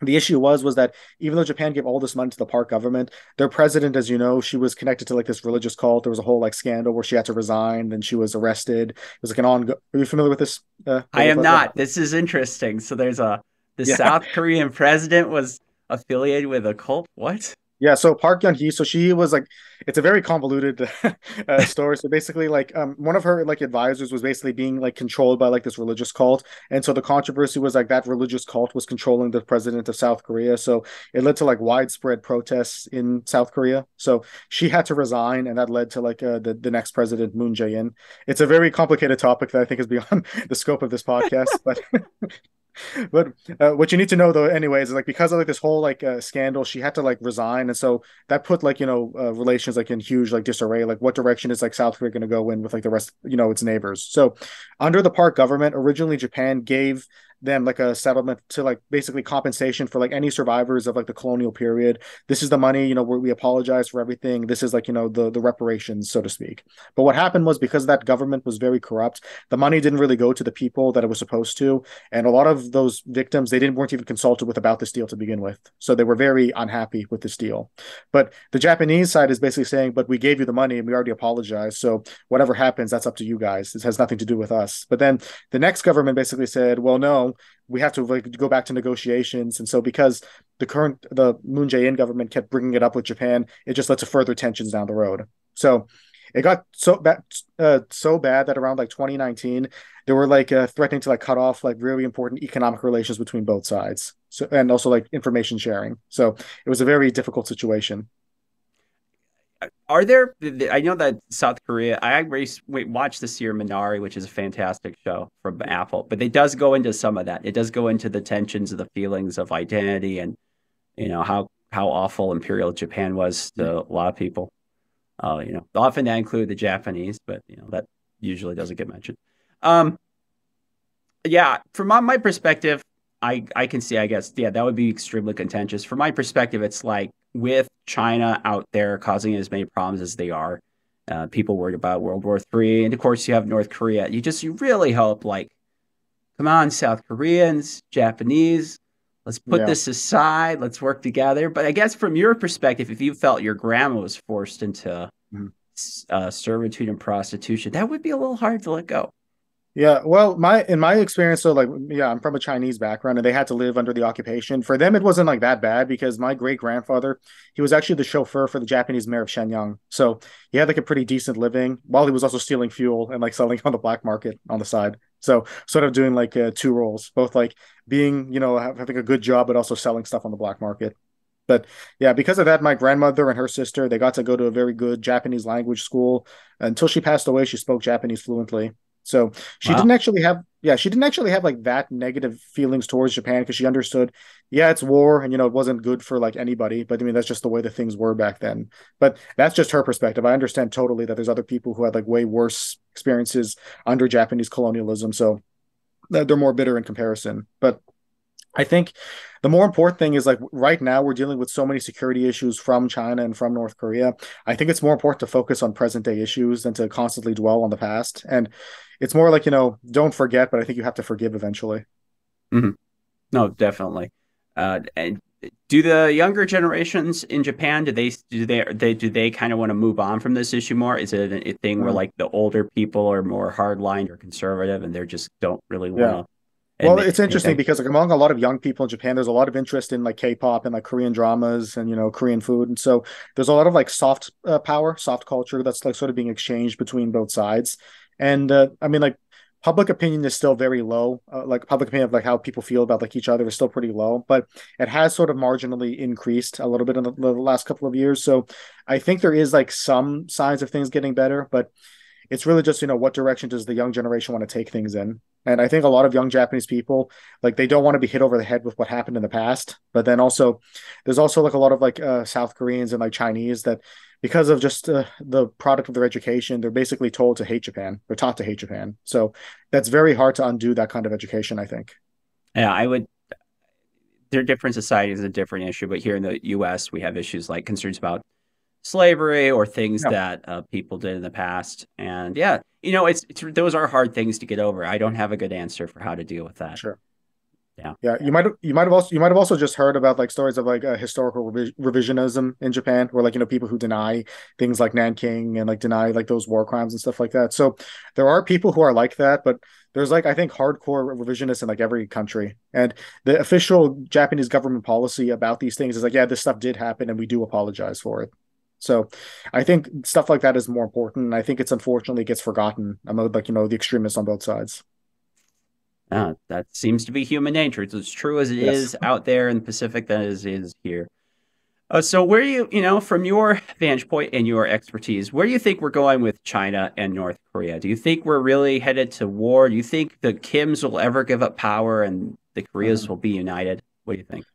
the issue was that even though Japan gave all this money to the Park government, their president, as you know, she was connected to this religious cult. There was a whole scandal where she had to resign, then she was arrested. It was an ongoing. Are you familiar with this? I am not. This is interesting. So there's the South Korean president was affiliated with a cult. What? Yeah, so Park Geun-hye, so she was it's a very convoluted story. So basically, one of her advisors was basically being controlled by this religious cult, and so the controversy was that religious cult was controlling the president of South Korea. So it led to widespread protests in South Korea. So she had to resign, and that led to the next president, Moon Jae-in. It's a very complicated topic that I think is beyond the scope of this podcast, but. But what you need to know, though, anyways, is because of this whole scandal, she had to resign, and so that put relations in huge disarray. What direction is South Korea going to go in with the rest, its neighbors? So, under the Park government, originally Japan gave them like a settlement to like basically compensation for like any survivors of like the colonial period. This is the money, you know, where we apologize for everything. This is like, you know, the reparations, so to speak. But what happened was, because that government was very corrupt, the money didn't really go to the people that it was supposed to. And a lot of those victims, they weren't even consulted with about this deal to begin with. So they were very unhappy with this deal. But the Japanese side is basically saying, but we gave you the money and we already apologized. So whatever happens, that's up to you guys. This has nothing to do with us. But then the next government basically said, well, no, we have to like go back to negotiations. And so because the Moon Jae-in government kept bringing it up with Japan, it just led to further tensions down the road. So it got so bad that around like 2019, they were like threatening to like cut off like really important economic relations between both sides. So, and also like information sharing. So it was a very difficult situation. Are there, I know that South Korea, watched this year Minari, which is a fantastic show from Apple, but it does go into some of that. It does go into the tensions of the feelings of identity and, you know, how awful Imperial Japan was to a lot of people. You know, often that include the Japanese, but, you know, that usually doesn't get mentioned. Yeah, from my perspective, I can see, I guess, yeah, that would be extremely contentious. From my perspective, it's like, with China out there causing as many problems as they are, people worried about World War III, and of course you have North Korea. You really hope, like, come on, South Koreans, Japanese, let's put this aside, let's work together. But I guess from your perspective, if you felt your grandma was forced into servitude and prostitution, that would be a little hard to let go. Yeah, well, in my experience, so like, yeah, I'm from a Chinese background, and they had to live under the occupation. For them, it wasn't like that bad, because my great grandfather, he was actually the chauffeur for the Japanese mayor of Shenyang, so he had like a pretty decent living, while he was also stealing fuel and like selling on the black market on the side. So sort of doing like two roles, both like being, you know, having a good job, but also selling stuff on the black market. But yeah, because of that, my grandmother and her sister, they got to go to a very good Japanese language school. Until she passed away, she spoke Japanese fluently. So she didn't actually have like that negative feelings towards Japan, because she understood, yeah, it's war and, you know, it wasn't good for like anybody. But I mean, that's just the way the things were back then. But that's just her perspective. I understand totally that there's other people who had like way worse experiences under Japanese colonialism. So they're more bitter in comparison. But I think the more important thing is, like, right now we're dealing with so many security issues from China and from North Korea. I think it's more important to focus on present day issues than to constantly dwell on the past. And it's more like, you know, don't forget, but I think you have to forgive eventually. Mm-hmm. No, definitely. And do the younger generations in Japan, do they kind of want to move on from this issue more? Is it a thing where like the older people are more hardline or conservative, and they just don't really want to? Well, it's interesting because, like, among a lot of young people in Japan, there's a lot of interest in like K-pop and like Korean dramas and, you know, Korean food. And so there's a lot of like soft power, soft culture that's like sort of being exchanged between both sides. And I mean, like, public opinion is still very low. Like, public opinion of like how people feel about like each other is still pretty low, but it has sort of marginally increased a little bit in the last couple of years. So I think there is like some signs of things getting better, but it's really just, you know, what direction does the young generation want to take things in? And I think a lot of young Japanese people, like, they don't want to be hit over the head with what happened in the past. But then also, there's also like a lot of like South Koreans and like Chinese that, because of just the product of their education, they're basically told to hate Japan. They're taught to hate Japan. So that's very hard to undo that kind of education, I think. Yeah, I would. Their different societies is a different issue. But here in the U.S., we have issues like concerns about slavery or things that people did in the past. And yeah, you know, it's those are hard things to get over. I don't have a good answer for how to deal with that. Sure. Yeah. You might have also just heard about like stories of like historical revisionism in Japan, where like, you know, people who deny things like Nanking and like deny like those war crimes and stuff like that. So there are people who are like that, but there's like, I think, hardcore revisionists in like every country. And the official Japanese government policy about these things is like, yeah, this stuff did happen and we do apologize for it. So I think stuff like that is more important. And I think it's unfortunately gets forgotten among, like, you know, the extremists on both sides. That seems to be human nature. It's as true as it is out there in the Pacific that is here. So where do you, you know, from your vantage point and your expertise, where do you think we're going with China and North Korea? Do you think we're really headed to war? Do you think the Kims will ever give up power and the Koreas will be united? What do you think?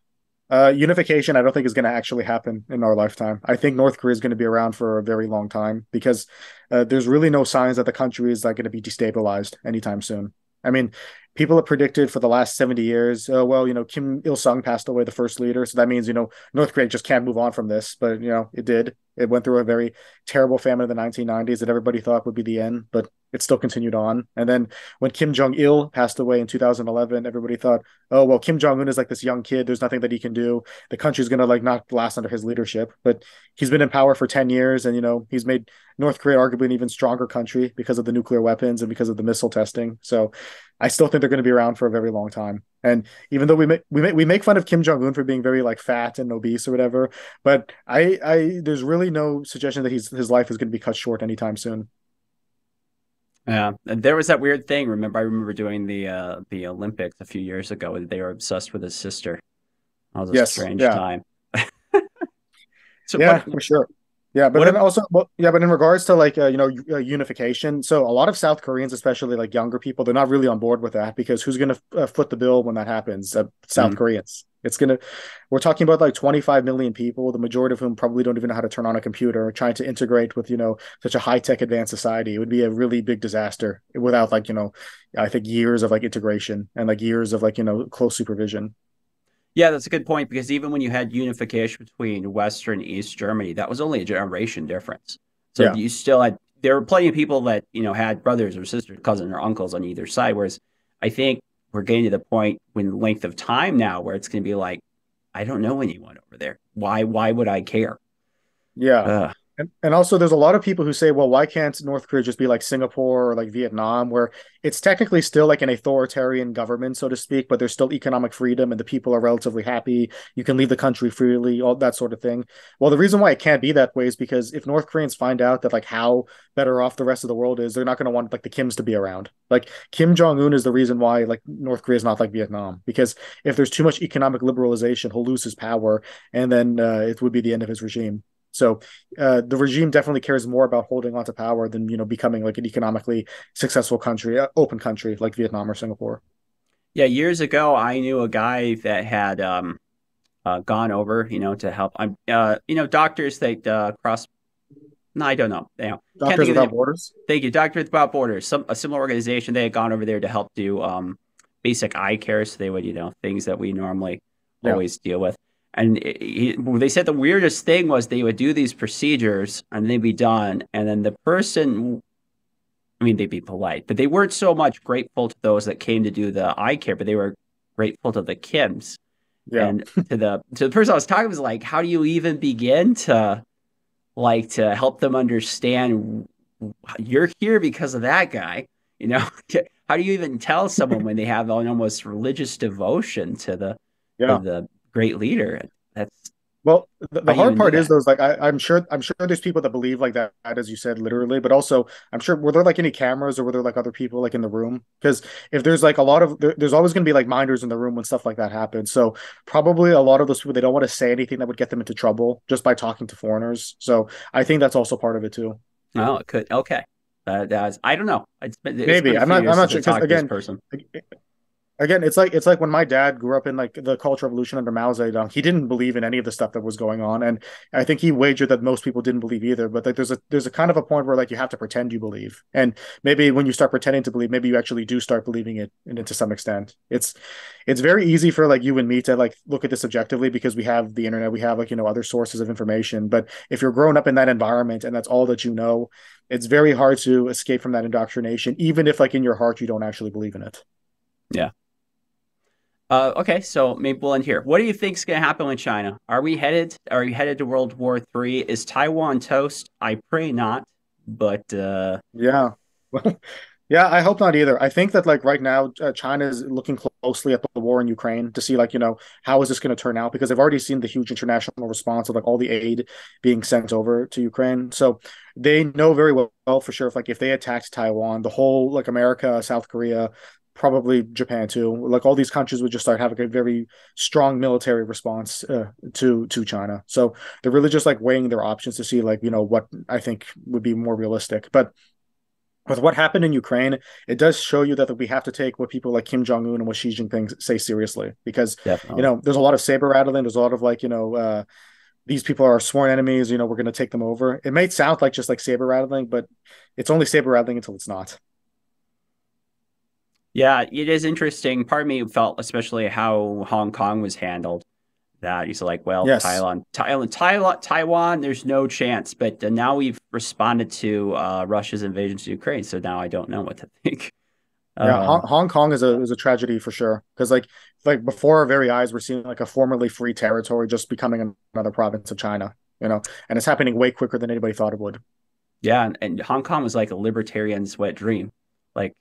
Unification, I don't think is going to actually happen in our lifetime. I think North Korea is going to be around for a very long time, because there's really no signs that the country is like going to be destabilized anytime soon. I mean, people have predicted for the last 70 years, Kim Il-sung passed away, the first leader. So that means, North Korea just can't move on from this. But, it did. It went through a very terrible famine in the 1990s that everybody thought would be the end, but it still continued on. And then when Kim Jong-il passed away in 2011, everybody thought, oh, well, Kim Jong-un is like this young kid. There's nothing that he can do. The country's going to not last under his leadership. But he's been in power for 10 years. And, he's made North Korea arguably an even stronger country because of the nuclear weapons and because of the missile testing. So I still think they're going to be around for a very long time. And even though we make fun of Kim Jong-un for being very fat and obese or whatever, but I there's really no suggestion that his life is going to be cut short anytime soon. Yeah, and there was that weird thing. I remember doing the Olympics a few years ago. They were obsessed with his sister. That was a strange time. So yeah, for sure. Yeah, but then also, but in regards to unification, so a lot of South Koreans, especially younger people, they're not really on board with that because who's going to foot the bill when that happens? South Koreans. We're talking about 25 million people, the majority of whom probably don't even know how to turn on a computer, trying to integrate with, such a high-tech advanced society. It would be a really big disaster without I think years of integration and years of close supervision. Yeah, that's a good point, because even when you had unification between Western and East Germany, that was only a generation difference. So you still had, there were plenty of people that, had brothers or sisters, cousins or uncles on either side. Whereas I think we're getting to the point in length of time now where it's going to be I don't know anyone over there. Why would I care? Yeah. And also there's a lot of people who say, well, why can't North Korea just be like Singapore or like Vietnam, where it's technically still an authoritarian government, so to speak, but there's still economic freedom and the people are relatively happy. You can leave the country freely, all that sort of thing. Well, the reason why it can't be that way is because if North Koreans find out that how better off the rest of the world is, they're not going to want the Kims to be around. Kim Jong-un is the reason why North Korea is not like Vietnam, because if there's too much economic liberalization, he'll lose his power and then it would be the end of his regime. So the regime definitely cares more about holding on to power than, becoming an economically successful country, open country like Vietnam or Singapore. Yeah. Years ago, I knew a guy that had gone over, to help, doctors that cross. No, I don't know. Doctors Without Borders. Thank you. Doctors Without Borders. A similar organization. They had gone over there to help do basic eye care. So they would, things that we normally always deal with. And they said the weirdest thing was they would do these procedures and they'd be done. And then the person, they'd be polite, but they weren't so much grateful to those that came to do the eye care, but they were grateful to the Kims. Yeah. And to the person I was talking to was how do you even begin to help them understand you're here because of that guy? How do you even tell someone when they have an almost religious devotion to the great leader? That's well, the hard part is those I'm sure there's people that believe that, as you said, literally, but also I'm sure, were there any cameras or were there other people in the room? Because if there's a lot of there's always going to be minders in the room when stuff like that happens. So probably a lot of those people, they don't want to say anything that would get them into trouble just by talking to foreigners. So I think that's also part of it too. Oh, it could. Okay. I don't know. Maybe I'm not sure. Again, Again, it's like when my dad grew up in the Cultural Revolution under Mao Zedong. He didn't believe in any of the stuff that was going on, and I think he wagered that most people didn't believe either. But there's a kind of a point where you have to pretend you believe, and maybe when you start pretending to believe, maybe you actually do start believing it, and to some extent, it's very easy for you and me to look at this objectively because we have the internet, we have other sources of information. But if you're growing up in that environment and that's all that you know, it's very hard to escape from that indoctrination, even if in your heart you don't actually believe in it. Yeah. Okay, so maybe we'll end here. What do you think is going to happen with China? Are we headed to World War III? Is Taiwan toast? I pray not, but yeah. Yeah, I hope not either. I think that right now, China is looking closely at the war in Ukraine to see how is this going to turn out, because they've already seen the huge international response of all the aid being sent over to Ukraine. So they know very well for sure if they attacked Taiwan, the whole America, South Korea, probably Japan too, all these countries would just start having a very strong military response to China. So they're really just weighing their options to see what I think would be more realistic. But with what happened in Ukraine, it does show you that we have to take what people like Kim Jong-un and what Xi Jinping say seriously, because definitely, there's a lot of saber rattling, there's a lot of these people are our sworn enemies, we're going to take them over. It may sound just saber rattling, but it's only saber rattling until it's not. Yeah, it is interesting. Part of me felt especially how Hong Kong was handled. That he's like, well, yes. Taiwan, there's no chance. But now we've responded to Russia's invasion to Ukraine, so now I don't know what to think. Yeah, Hong Kong is a tragedy for sure, because like before our very eyes, we're seeing like a formerly free territory just becoming another province of China, you know, and it's happening way quicker than anybody thought it would. Yeah, and Hong Kong was like a libertarian's wet dream, like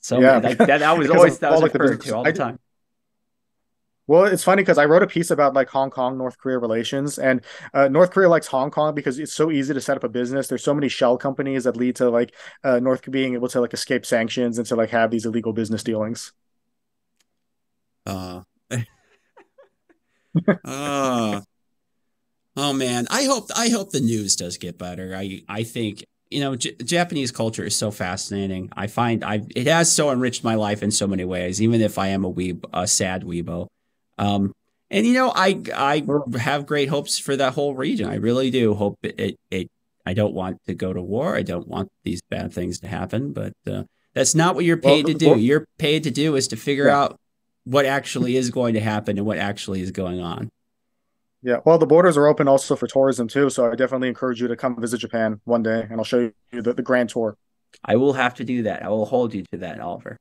so. Yeah, like, that was referred to all the time. Well, it's funny because I wrote a piece about like Hong Kong, North Korea relations, and North Korea likes Hong Kong because it's so easy to set up a business. There's so many shell companies that lead to like North Korea being able to like escape sanctions and to like have these illegal business dealings. Oh man, I hope the news does get better. I think, you know, Japanese culture is so fascinating. I find it has so enriched my life in so many ways, even if I am a sad weebo. And you know, I have great hopes for that whole region. I really do hope it I don't want to go to war. I don't want these bad things to happen, but that's not what you're paid to do. You're paid to do is to figure out what actually is going to happen and what actually is going on. Yeah, well, the borders are open also for tourism too, so I definitely encourage you to come visit Japan one day, and I'll show you the grand tour. I will have to do that. I will hold you to that, Oliver.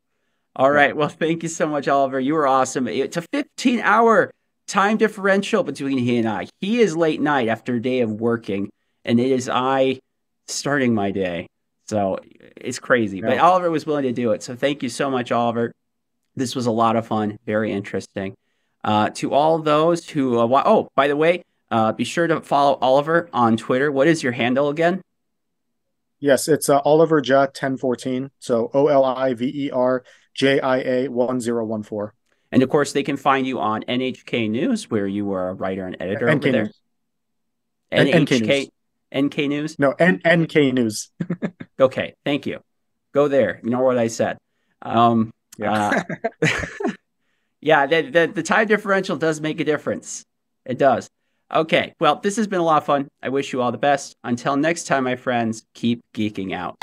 All right. Well, thank you so much, Oliver. You were awesome. It's a 15-hour time differential between he and I. He is late night after a day of working, and it is I starting my day. So it's crazy. Yeah. But Oliver was willing to do it. So thank you so much, Oliver. This was a lot of fun. Very interesting. To all those who oh, by the way, be sure to follow Oliver on Twitter. What is your handle again? Yes, it's Oliver Jia 1014. So OLIVER JIA 1014. And of course, they can find you on NHK News, where you were a writer and editor over there. NK News? No, NK News. Okay, thank you. Go there. You know what I said. Yeah, the time differential does make a difference. It does. Okay, well, this has been a lot of fun. I wish you all the best. Until next time, my friends, keep geeking out.